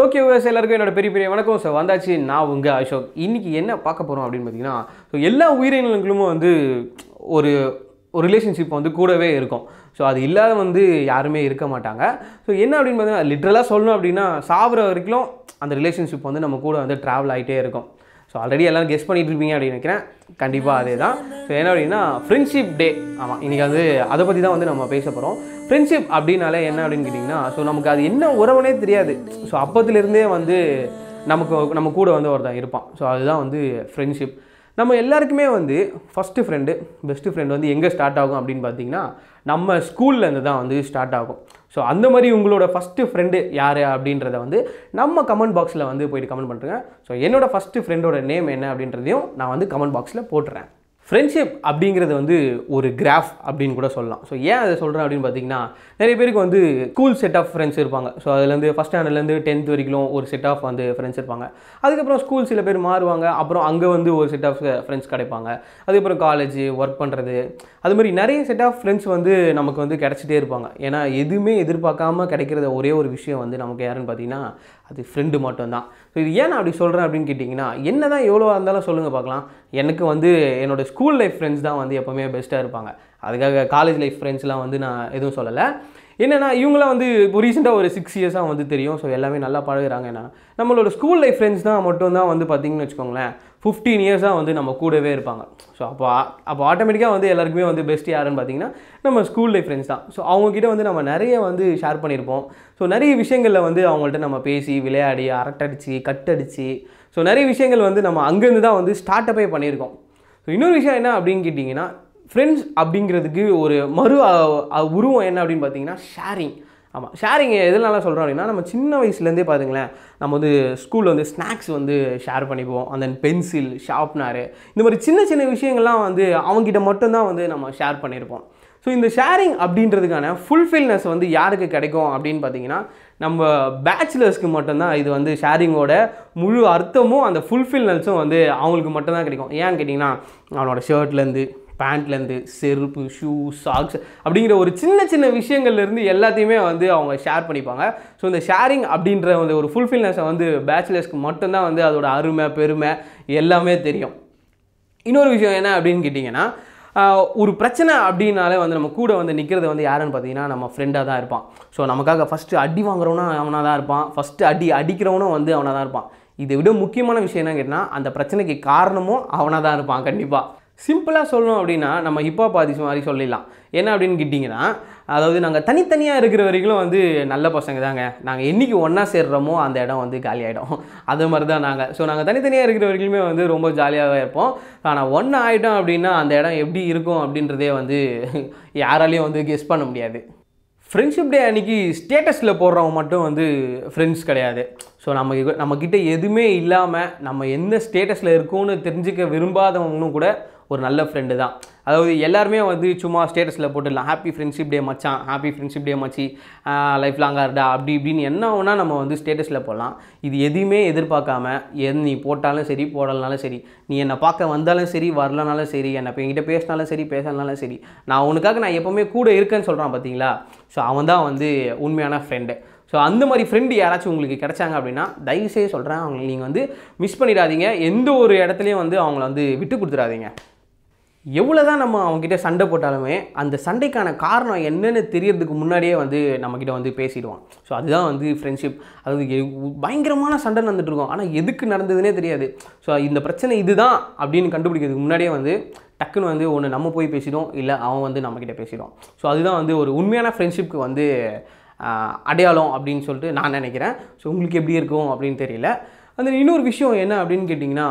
Tokyo எல்லாருக்கும் என்னோட பெரிய பெரிய வணக்கம் சார் வந்தாச்சு நான் உங்க அசோக் இன்னைக்கு என்ன பார்க்க போறோம் அப்படினு பாத்தீங்கன்னா சோ எல்லா உயிரினங்களும் வந்து ஒரு ஒரு ரிலேஷன்ஷிப் வந்து கூடவே இருக்கும் சோ அது இல்லாம வந்து யாருமே இருக்க மாட்டாங்க சோ என்ன அப்படினு பாத்தீங்கன்னா லிட்டரலா சொல்லணும் அப்படினா சாவற வரைக்கும் அந்த ரிலேஷன்ஷிப் வந்து நம்ம கூட வந்து டிராவல் ஆயிட்டே இருக்கும் சோ ஆல்ரெடி எல்லாரும் கெஸ் பண்ணிட்டு இருப்பீங்க அப்படி நினைக்கிறேன் கண்டிப்பா அதேதான் சோ என்ன அப்படினா ஃப்ரெண்ட்ஷிப் டே ஆமா இன்னைக்கு அது அத பத்தி தான் வந்து நம்ம பேசப் போறோம் ஃப்ரெண்ட்ஷிப் அப்படினாலே என்ன அப்படினு கேட்டிங்கன்னா சோ நமக்கு அது என்ன உறவுனே தெரியாது சோ அப்பத்துல இருந்தே வந்து நமக்கு நம்ம கூட வந்து ஒருத்தன் இருப்பான் சோ அதுதான் வந்து ஃப்ரெண்ட்ஷிப் நம்ம எல்லாருக்குமே வந்து ஃபர்ஸ்ட் ஃப்ரெண்டு பெஸ்ட் ஃப்ரெண்ட் வந்து எங்க ஸ்டார்ட் ஆகும் அப்படினு பாத்தீங்கன்னா நம்ம ஸ்கூல்ல இருந்து தான் வந்து ஸ்டார்ட் ஆகும் சோ அந்த மாதிரி உங்களோட ஃபர்ஸ்ட் ஃப்ரெண்ட் யார் அப்படின்றத வந்து நம்ம கமெண்ட் பாக்ஸ்ல வந்து போய் கமெண்ட் பண்ணுங்க சோ என்னோட ஃபர்ஸ்ட் ஃப்ரெண்டோட நேம் என்ன அப்படின்றதையும் நான் வந்து கமெண்ட் பாக்ஸ்ல போடுறேன் ஃப்ரெண்ட்ஷிப் அப்படிங்கிறது வந்து ஒரு கிராஃப் அப்படினு கூட சொல்லலாம் சோ ஏன் அதை சொல்றேன் அப்படினு பாத்தீங்கன்னா நிறைய பேருக்கு வந்து ஸ்கூல் செட் ஆஃப் ஃப்ரெண்ட்ஸ் இருப்பாங்க சோ அதுல இருந்து ஃபர்ஸ்ட் ஸ்டாண்டர்ட்ல இருந்து 10th வரைக்கும் ஒரு செட் ஆஃப் வந்து ஃப்ரெண்ட்ஸ் இருப்பாங்க அதுக்கு அப்புறம் ஸ்கூல் சில பேர் மாறுவாங்க அப்புறம் அங்க வந்து ஒரு செட் ஆஃப் ஃப்ரெண்ட்ஸ் கிடைப்பாங்க அதுக்கு அப்புறம் காலேஜ் வர்க் பண்றது அது மாதிரி நிறைய செட் ஆஃப் ஃப்ரெண்ட்ஸ் வந்து நமக்கு வந்து கிடைச்சிட்டே இருப்பாங்க ஏனா எதுமே எதிர்பார்க்காம கிடைக்கிற ஒரே ஒரு விஷயம் வந்து நமக்கு யாருன்னு பாத்தீங்கன்னா அது ஃப்ரெண்ட் மட்டும் தான் சோ இது ஏன் நான் அப்படி சொல்றேன் அப்படினு கேட்டிங்கன்னா என்னதான் எவ்வளவு இருந்தாலும் சொல்லுங்க பார்க்கலாம் எனக்கு வந்து என்னோட ஸ்கூல் லைஃப் ஃப்ரெண்ட்ஸ் தான் வந்து எப்பவுமே பெஸ்ட்டாக இருப்பாங்க அதுக்காக காலேஜ் லைஃப் ஃப்ரெண்ட்ஸ்லாம் வந்து நான் எதுவும் சொல்லலை என்னென்னா இவங்களாம் வந்து இப்போ ரீசெண்டாக ஒரு 6 years வந்து தெரியும் ஸோ எல்லாமே நல்லா பழகுறாங்க ஏன்னா நம்மளோட ஸ்கூல் லைஃப் ஃப்ரெண்ட்ஸ் தான் மட்டும்தான் வந்து பார்த்திங்கன்னு வச்சுக்கோங்களேன் 15 years வந்து நம்ம கூடவே இருப்பாங்க ஸோ அப்போ ஆட்டோமேட்டிக்காக வந்து எல்லாருக்குமே வந்து பெஸ்ட் யாருன்னு பார்த்தீங்கன்னா நம்ம ஸ்கூல் லைஃப் ஃப்ரெண்ட்ஸ் தான் ஸோ அவங்ககிட்ட வந்து நம்ம நிறைய வந்து ஷேர் பண்ணியிருப்போம் ஸோ நிறைய விஷயங்களில் வந்து அவங்கள்ட்ட நம்ம பேசி விளையாடி அரட்டடிச்சு கட்டடிச்சு ஸோ நிறைய விஷயங்கள் வந்து நம்ம அங்கேருந்து தான் வந்து ஸ்டார்ட் அப்பே பண்ணியிருக்கோம் ஸோ இன்னொரு விஷயம் என்ன அப்படின்னு கேட்டிங்கன்னா ஃப்ரெண்ட்ஸ் அப்படிங்கிறதுக்கு ஒரு மறு உருவம் என்ன அப்படின்னு பார்த்தீங்கன்னா ஷேரிங் ஆமாம் ஷேரிங் எதனால சொல்கிறோம் அப்படின்னா நம்ம சின்ன வயசுலேருந்தே பாருங்களேன் நம்ம வந்து ஸ்கூலில் வந்து ஸ்நாக்ஸ் வந்து ஷேர் பண்ணிப்போம் அந்த பென்சில் ஷார்ப்னரு இந்த மாதிரி சின்ன சின்ன விஷயங்கள்லாம் வந்து அவங்ககிட்ட மட்டும்தான் வந்து நம்ம ஷேர் பண்ணியிருப்போம் ஸோ இந்த ஷேரிங் அப்படின்றதுக்கான ஃபுல்ஃபில்னஸ் வந்து யாருக்கு கிடைக்கும் அப்படின்னு பார்த்தீங்கன்னா நம்ம பேச்சுலர்ஸ்க்கு மட்டும்தான் இது வந்து ஷேரிங்கோட முழு அர்த்தமும் அந்த ஃபுல்ஃபில்னஸும் வந்து அவங்களுக்கு மட்டும்தான் கிடைக்கும் ஏன்னு கேட்டிங்கன்னா அவனோட ஷர்ட்லேருந்து பேண்ட்லேருந்து செருப்பு ஷூ சாக்ஸ் அப்படிங்கிற ஒரு சின்ன சின்ன விஷயங்கள்லேருந்து எல்லாத்தையுமே வந்து அவங்க ஷேர் பண்ணிப்பாங்க ஸோ இந்த ஷேரிங் அப்படின்ற வந்து ஒரு ஃபுல்ஃபில்னஸை வந்து பேச்சுலர்ஸ்க்கு மட்டும்தான் வந்து அதோட அருமை பெருமை எல்லாமே தெரியும் இன்னொரு விஷயம் என்ன அப்படின்னு கேட்டிங்கன்னா ஒரு பிரச்சனை அப்படின்னாலே வந்து நம்ம கூட வந்து நிற்கிறது வந்து யாருன்னு பார்த்தீங்கன்னா நம்ம ஃப்ரெண்டாக தான் இருப்பான் ஸோ நமக்காக ஃபஸ்ட்டு அடி வாங்குறவனா அவனாக தான் இருப்பான் ஃபஸ்ட்டு அடிக்கிறவனும் வந்து அவனாக தான் இருப்பான் இதை விட முக்கியமான விஷயம் என்ன கேட்டிங்கன்னா அந்த பிரச்சனைக்கு காரணமும் அவனாக தான் இருப்பான் கண்டிப்பாக சிம்பிளாக சொல்லணும் அப்படின்னா நம்ம இப்போ பாதி மாதிரி சொல்லிடலாம் என்ன அப்படின்னு கேட்டிங்கன்னா அதாவது நாங்கள் தனித்தனியாக இருக்கிற வரைக்கும் வந்து நல்ல பசங்க தாங்க நாங்கள் என்றைக்கு ஒன்றா சேர்றோமோ அந்த இடம் வந்து காலி ஆகிடும் அது மாதிரி தான் நாங்கள் ஸோ நாங்கள் தனித்தனியாக இருக்கிற வரைக்குமே வந்து ரொம்ப ஜாலியாக இருப்போம் ஆனால் ஒன்றா ஆகிட்டோம் அப்படின்னா அந்த இடம் எப்படி இருக்கும் அப்படின்றதே வந்து யாராலையும் வந்து கெஸ் பண்ண முடியாது ஃப்ரெண்ட்ஷிப் டே அன்றைக்கி ஸ்டேட்டஸில் போடுறவங்க மட்டும் வந்து ஃப்ரெண்ட்ஸ் கிடையாது ஸோ நம்மக்கிட்ட எதுவுமே இல்லாமல் நம்ம எந்த ஸ்டேட்டஸில் இருக்கோன்னு தெரிஞ்சுக்க விரும்பாதவங்களும் கூட ஒரு நல்ல ஃப்ரெண்டு தான் அதாவது எல்லாருமே வந்து சும்மா ஸ்டேட்டஸில் போட்டுடலாம் ஹாப்பி ஃப்ரெண்ட்ஷிப் டே மச்சான் ஹாப்பி ஃப்ரெண்ட்ஷிப் டே மச்சி லைஃப் லாங்காக இருடா அப்படி இப்படின்னு என்ன ஒன்றா நம்ம வந்து ஸ்டேட்டஸில் போடலாம் இது எதுவுமே எதிர்பார்க்காம நீ போட்டாலும் சரி போடலனாலும் சரி நீ என்னை பார்க்க வந்தாலும் சரி வரலனாலும் சரி என்னை என்கிட்ட பேசினாலும் சரி பேசலனாலும் சரி நான் உனக்காக நான் எப்போவுமே கூட இருக்கேன்னு சொல்கிறான் பார்த்தீங்களா ஸோ அவன் தான் வந்து உண்மையான ஃப்ரெண்டு ஸோ அந்த மாதிரி ஃப்ரெண்டு யாராச்சும் உங்களுக்கு கிடைச்சாங்க அப்படின்னா தயவுசெய்து சொல்கிறேன் அவங்களை நீங்கள் வந்து மிஸ் பண்ணிடாதீங்க எந்த ஒரு இடத்துலையும் வந்து அவங்கள வந்து விட்டு கொடுத்துடாதீங்க எவ்வளோ தான் நம்ம அவங்ககிட்ட சண்டை போட்டாலுமே அந்த சண்டைக்கான காரணம் என்னென்னு தெரியறதுக்கு முன்னாடியே வந்து நம்மக்கிட்ட வந்து பேசிடுவான் ஸோ அதுதான் வந்து ஃப்ரெண்ட்ஷிப் அது பயங்கரமான சண்டை நடந்துகிட்ருக்கோம் ஆனால் எதுக்கு நடந்ததுன்னே தெரியாது ஸோ இந்த பிரச்சனை இதுதான் அப்படின்னு கண்டுபிடிக்கிறதுக்கு முன்னாடியே வந்து டக்குன்னு வந்து ஒன்று நம்ம போய் பேசிடுவோம் இல்லை அவன் வந்து நம்மக்கிட்ட பேசிடுவான் ஸோ அதுதான் வந்து ஒரு உண்மையான ஃப்ரெண்ட்ஷிப்க்கு வந்து அடையாளம் அப்படின்னு சொல்லிட்டு நான் நினைக்கிறேன் ஸோ உங்களுக்கு எப்படி இருக்கும் அப்படின்னு தெரியல அந்த இன்னொரு விஷயம் என்ன அப்படின்னு கேட்டிங்கன்னா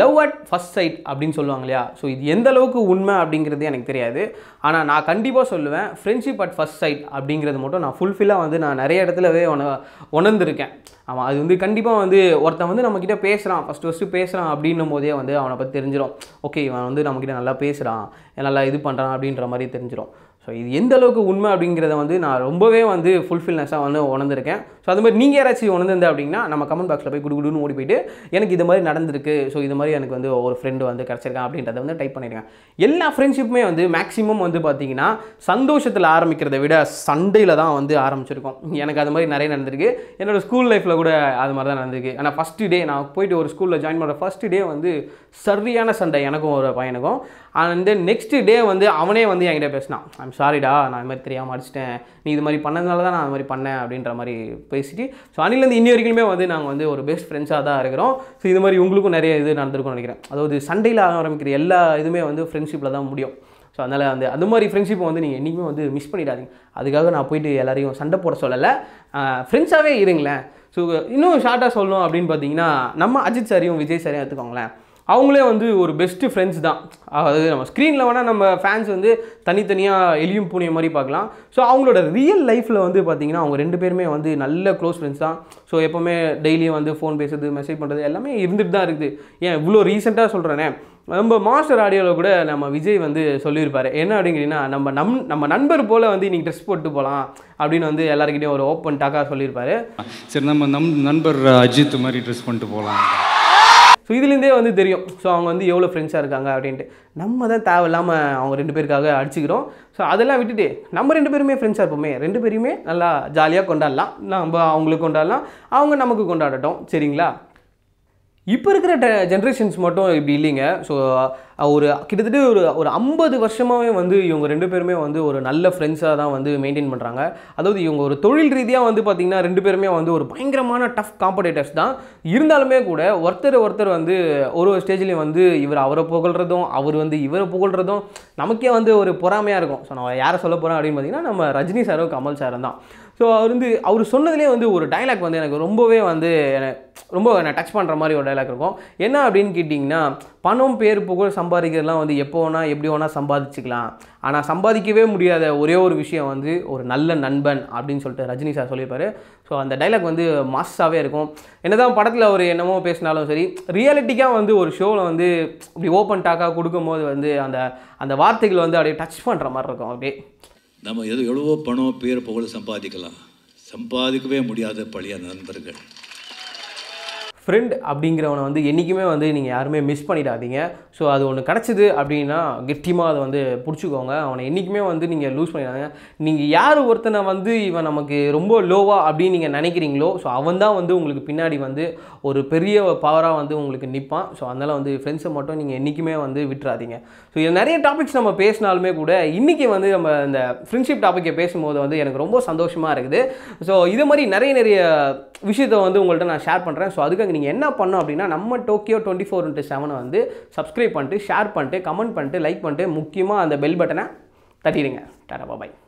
லவ் அட் ஃபர்ஸ்ட் சைட் அப்படின்னு சொல்லுவாங்க இல்லையா ஸோ இது எந்த அளவுக்கு உண்மை அப்படிங்கிறது எனக்கு தெரியாது ஆனால் நான் கண்டிப்பாக சொல்லுவேன் ஃப்ரெண்ட்ஷிப் அட் ஃபர்ஸ்ட் சைட் அப்படிங்கிறது மட்டும் நான் ஃபுல்ஃபில்லாக வந்து நான் நிறைய இடத்துலவே உணர்ந்துருக்கேன் ஆமாம் அது வந்து கண்டிப்பாக வந்து ஒருத்தன் வந்து நம்மக்கிட்ட பேசுகிறான் ஃபஸ்ட்டு பேசுகிறான் அப்படின்னும் போதே வந்து அவனை பற்றி தெரிஞ்சிடும் ஓகே இவன் வந்து நம்மக்கிட்ட நல்லா பேசுகிறான் நல்லா இது பண்ணுறான் அப்படின்ற மாதிரி தெரிஞ்சிடும் So, இது எந்த அளவுக்கு உண்மை அப்படிங்கறத வந்து நான் ரொம்பவே வந்து ஃபுல்ஃபில்னஸா வந்து உணர்ந்திருக்கேன். சோ அது மாதிரி நீங்க யாராச்சும் உணர்ந்தீங்க அப்படினா நம்ம கமெண்ட் பாக்ஸ்ல போய் குடுகுடுன்னு ஓடி போயிட்டு எனக்கு இது மாதிரி நடந்துருக்கு. சோ இது மாதிரி எனக்கு வந்து ஒரு friend வந்து கிடைச்சிருக்கான் அப்படின்றத வந்து டைப் பண்ணிடுங்க. எல்லா ஃப்ரெண்ட்ஷிப்புமே வந்து மேக்ஸिमम வந்து பாத்தீங்கன்னா சந்தோஷத்துல ஆரம்பிக்கிறதை விட சண்டையில தான் வந்து ஆரம்பிச்சிருக்கும். எனக்கு அது மாதிரி நிறைய நடந்துருக்கு. என்னோட ஸ்கூல் லைஃப்ல கூட அது மாதிரி தான் நடந்துருக்கு. انا ஃபர்ஸ்ட் டே நான் போய்ட்டு ஒரு ஸ்கூல்ல ஜாயின் பண்ற ஃபர்ஸ்ட் டே வந்து சரியான சண்டை எனக்கும் ஒரு பையனுக்கும். and then next day வந்து அவனே வந்து என்கிட்ட பேசினான். சாரிடா நான் இது மாதிரி தெரியாமல் அடிச்சிட்டேன், நீ இது மாதிரி பண்ணதுனால தான் நான் அது மாதிரி பண்ணேன் அப்படின்ற மாதிரி பேசிட்டு ஸோ அன்னிலேருந்து இன்னி வரைக்குமே வந்து நாங்கள் வந்து ஒரு பெஸ்ட் ஃப்ரெண்ட்ஸாக தான் இருக்கிறோம். ஸோ இது மாதிரி உங்களுக்கும் நிறைய இது நடந்திருக்கும்னு நினைக்கிறேன். அதாவது சண்டையில் ஆரம்பிக்கிற எல்லா இதுவுமே வந்து ஃப்ரெண்ட்ஷிப்பில் தான் முடியும். ஸோ அதனால் வந்து அது மாதிரி ஃப்ரெண்ட்ஷிப்பை வந்து நீங்கள் என்றைக்குமே வந்து மிஸ் பண்ணிடாதீங்க. அதுக்காக நான் போய்ட்டு எல்லாரையும் சண்டை போட சொல்லலை, ஃப்ரெண்ட்ஸாகவே இருங்களேன். ஸோ இன்னும் ஷார்ட்டாக சொல்லணும் அப்படின்னு பார்த்தீங்கன்னா நம்ம அஜித் சாரையும் விஜய் சாரையும் எடுத்துக்கோங்களேன், அவங்களே வந்து ஒரு பெஸ்ட்டு ஃப்ரெண்ட்ஸ் தான். அதாவது நம்ம ஸ்க்ரீனில் வேணால் நம்ம ஃபேன்ஸ் வந்து தனித்தனியாக எலியும் பூனைய மாதிரி பார்க்கலாம். ஸோ அவங்களோட ரியல் லைஃப்பில் வந்து பார்த்திங்கன்னா அவங்க ரெண்டு பேருமே வந்து நல்ல க்ளோஸ் ஃப்ரெண்ட்ஸ் தான். ஸோ எப்போவுமே டெய்லியும் வந்து ஃபோன் பேசுறது, மெசேஜ் பண்ணுறது எல்லாமே இருந்துட்டு தான் இருக்குது. ஏன் இவ்வளோ ரீசெண்டாக சொல்கிறேனே, நம்ம மாஸ்டர் ஆடியோவில் கூட நம்ம விஜய் வந்து சொல்லியிருப்பார். என்ன அப்படிங்கிறீங்கன்னா நம்ம நண்பர் போல் வந்து இன்றைக்கி ட்ரெஸ் போட்டு போகலாம் அப்படின்னு வந்து எல்லாருக்கிட்டையும் ஒரு ஓப்பன் டாக்காக சொல்லியிருப்பார். சரி நம்ம நண்பர் அஜித் மாதிரி ட்ரெஸ் பண்ணிட்டு போகலாம். ஸோ இதுலேருந்தே வந்து தெரியும் ஸோ அவங்க வந்து எவ்வளோ ஃப்ரெண்ட்ஸாக இருக்காங்க அப்படின்ட்டு. நம்ம தான் தேவையில்லாமல் அவங்க ரெண்டு பேருக்காக அடிச்சுக்கிறோம். ஸோ அதெல்லாம் விட்டுட்டு நம்ம ரெண்டு பேருமே ஃப்ரெண்ட்ஸாக இருப்போமே, ரெண்டு பேருமே நல்லா ஜாலியாக கொண்டாடலாம். நம்ம அவங்களுக்கு கொண்டாடலாம், அவங்க நமக்கு கொண்டாடட்டும், சரிங்களா? இப்போ இருக்கிற ஜென்ரேஷன்ஸ் மட்டும் இப்படி இல்லைங்க. ஸோ ஒரு கிட்டத்தட்ட ஒரு 50 வருஷமாகவே வந்து இவங்க ரெண்டு பேருமே வந்து ஒரு நல்ல ஃப்ரெண்ட்ஸாக தான் வந்து மெயின்டைன் பண்ணுறாங்க. அதாவது இவங்க ஒரு தொழில் ரீதியாக வந்து பார்த்திங்கன்னா ரெண்டு பேருமே வந்து ஒரு பயங்கரமான டஃப் காம்படேட்டர்ஸ் தான். இருந்தாலுமே கூட ஒருத்தர் வந்து ஒரு ஸ்டேஜ்லேயும் வந்து இவர் அவரை புகழ்கிறதும் அவர் வந்து இவரை புகழ்கிறதும் நமக்கே வந்து ஒரு பொறாமையாக இருக்கும். ஸோ நான் யாரை சொல்ல போகிறேன் அப்படின்னு பார்த்திங்கன்னா நம்ம ரஜினி சாரும் கமல் சாரும் தான். ஸோ அவர் வந்து அவர் சொன்னதுலேயே வந்து ஒரு டைலாக் வந்து எனக்கு ரொம்பவே வந்து ரொம்ப என்னை டச் பண்ணுற மாதிரி ஒரு டைலாக் இருக்கும். என்ன அப்படின்னு கேட்டிங்கன்னா, பணம் பேர் புகழ் சம்பாதிக்கிறதுலாம் வந்து எப்போ வேணால் எப்படி வேணால் சம்பாதிச்சிக்கலாம், ஆனால் சம்பாதிக்கவே முடியாத ஒரே ஒரு விஷயம் வந்து ஒரு நல்ல நண்பன் அப்படின்னு சொல்லிட்டு ரஜினி சார் சொல்லியிருப்பார். ஸோ அந்த டைலாக் வந்து மாஸாகவே இருக்கும். என்னதான் படத்தில் ஒரு என்னமோ பேசினாலும் சரி, ரியாலிட்டிக்காக வந்து ஒரு ஷோவில் வந்து இப்படி ஓப்பன் டாக்காக கொடுக்கும்போது வந்து அந்த அந்த வார்த்தைகள் வந்து அப்படியே டச் பண்ணுற மாதிரி இருக்கும். அப்படியே நம்ம எவ்வளவோ பணம் பேர் புகழ் சம்பாதிக்கலாம், சம்பாதிக்கவே முடியாத பழைய நண்பர்கள். ஃப்ரெண்ட் அப்படிங்கிறவனை வந்து என்றைக்குமே வந்து நீங்கள் யாருமே மிஸ் பண்ணிடாதீங்க. ஸோ அது ஒன்று கிடச்சிது அப்படின்னா கெட்டியமாக அதை வந்து பிடிச்சிக்கோங்க. அவனை என்றைக்குமே வந்து நீங்கள் லூஸ் பண்ணிடாதீங்க. நீங்கள் யார் ஒருத்தனை வந்து இவன் நமக்கு ரொம்ப லோவாக அப்படின்னு நீங்கள் நினைக்கிறீங்களோ ஸோ அவன் தான் வந்து உங்களுக்கு பின்னாடி வந்து ஒரு பெரிய பவராக வந்து உங்களுக்கு நிற்பான். ஸோ அதனால் வந்து ஃப்ரெண்ட்ஸை மட்டும் நீங்கள் என்றைக்குமே வந்து விட்டுறாதீங்க. ஸோ இது நிறைய டாபிக்ஸ் நம்ம பேசினாலுமே கூட இன்றைக்கி வந்து நம்ம இந்த ஃப்ரெண்ட்ஷிப் டாப்பிக்கை பேசும்போது வந்து எனக்கு ரொம்ப சந்தோஷமாக இருக்குது. ஸோ இது மாதிரி நிறைய விஷயத்தை வந்து உங்கள்கிட்ட நான் ஷேர் பண்ணுறேன். ஸோ அதுக்காக நீங்கள் என்ன பண்ணணும் அப்படின்னா நம்ம டோக்கியோ 24/7 வந்து சப்ஸ்கிரைப் பண்ணிட்டு, ஷேர் பண்ணிட்டு, கமெண்ட் பண்ணிட்டு, லைக் பண்ணிட்டு, முக்கியமாக அந்த பெல் பட்டனை தட்டிடுங்க. டாடா பாய்.